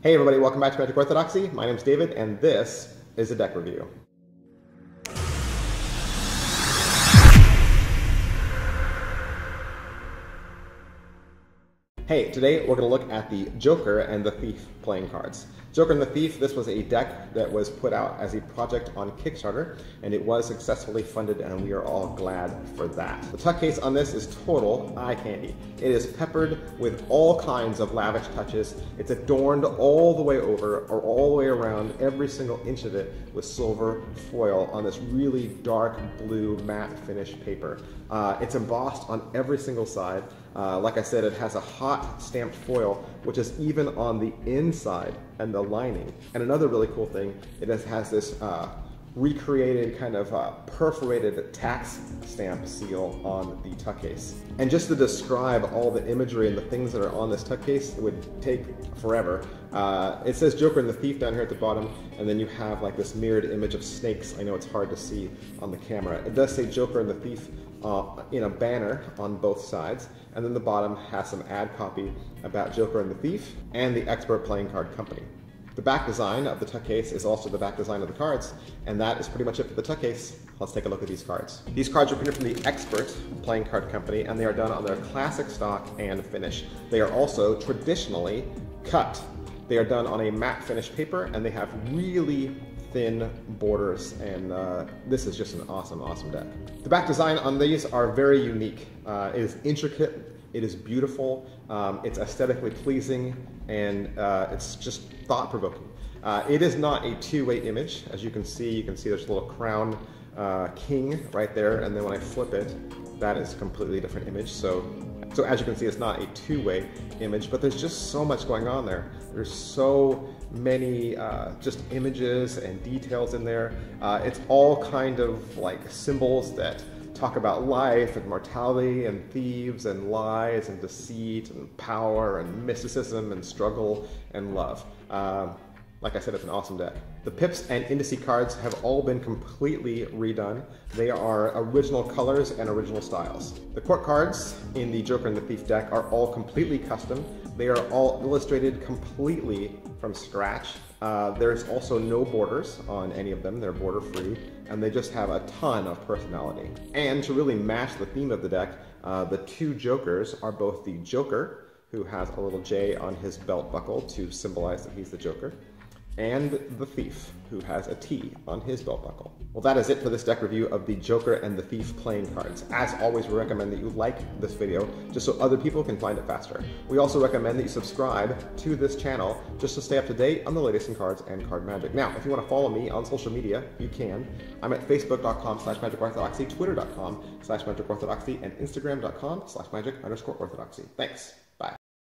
Hey everybody, welcome back to Magic Orthodoxy. My name's David and this is a deck review. Hey, today we're going to look at the Joker and the Thief playing cards. Joker and the Thief, this was a deck that was put out as a project on Kickstarter, and it was successfully funded, and we are all glad for that. The tuck case on this is total eye candy. It is peppered with all kinds of lavish touches. It's adorned all the way over, or all the way around, every single inch of it with silver foil on this really dark blue matte finish paper. It's embossed on every single side. Like I said, it has a hot stamped foil, which is even on the inside and the lining. And another really cool thing, it has this recreated kind of perforated tax stamp seal on the tuck case. And just to describe all the imagery and the things that are on this tuck case, it would take forever. It says Joker and the Thief down here at the bottom, and then you have like this mirrored image of snakes. I know it's hard to see on the camera. It does say Joker and the Thief in a banner on both sides, and then the bottom has some ad copy about Joker and the Thief and the Expert Playing Card Company. The back design of the tuck case is also the back design of the cards, and that is pretty much it for the tuck case. Let's take a look at these cards. These cards are printed from the Expert Playing Card Company, and they are done on their classic stock and finish. They are also traditionally cut. They are done on a matte finish paper, and they have really thin borders, and this is just an awesome, awesome deck. The back design on these are very unique. It is intricate, it is beautiful, it's aesthetically pleasing, and it's just thought-provoking. It is not a two-way image. As you can see there's a little crown king right there, and then when I flip it, that is a completely different image. So as you can see, it's not a two-way image, but there's just so much going on there. There's so many just images and details in there. It's all kind of like symbols that talk about life and mortality and thieves and lies and deceit and power and mysticism and struggle and love. Like I said, it's an awesome deck. The pips and indice cards have all been completely redone. They are original colors and original styles. The court cards in the Joker and the Thief deck are all completely custom. They are all illustrated completely from scratch. There's also no borders on any of them. They're border free, and they just have a ton of personality. And to really match the theme of the deck, the two Jokers are both the Joker, who has a little J on his belt buckle to symbolize that he's the Joker, and the Thief, who has a T on his belt buckle. Well, that is it for this deck review of the Joker and the Thief playing cards. As always, we recommend that you like this video just so other people can find it faster. We also recommend that you subscribe to this channel just to stay up to date on the latest in cards and card magic. Now, if you want to follow me on social media, you can. I'm at facebook.com/magicorthodoxy, twitter.com/magicorthodoxy, and instagram.com/magic_orthodoxy. Thanks.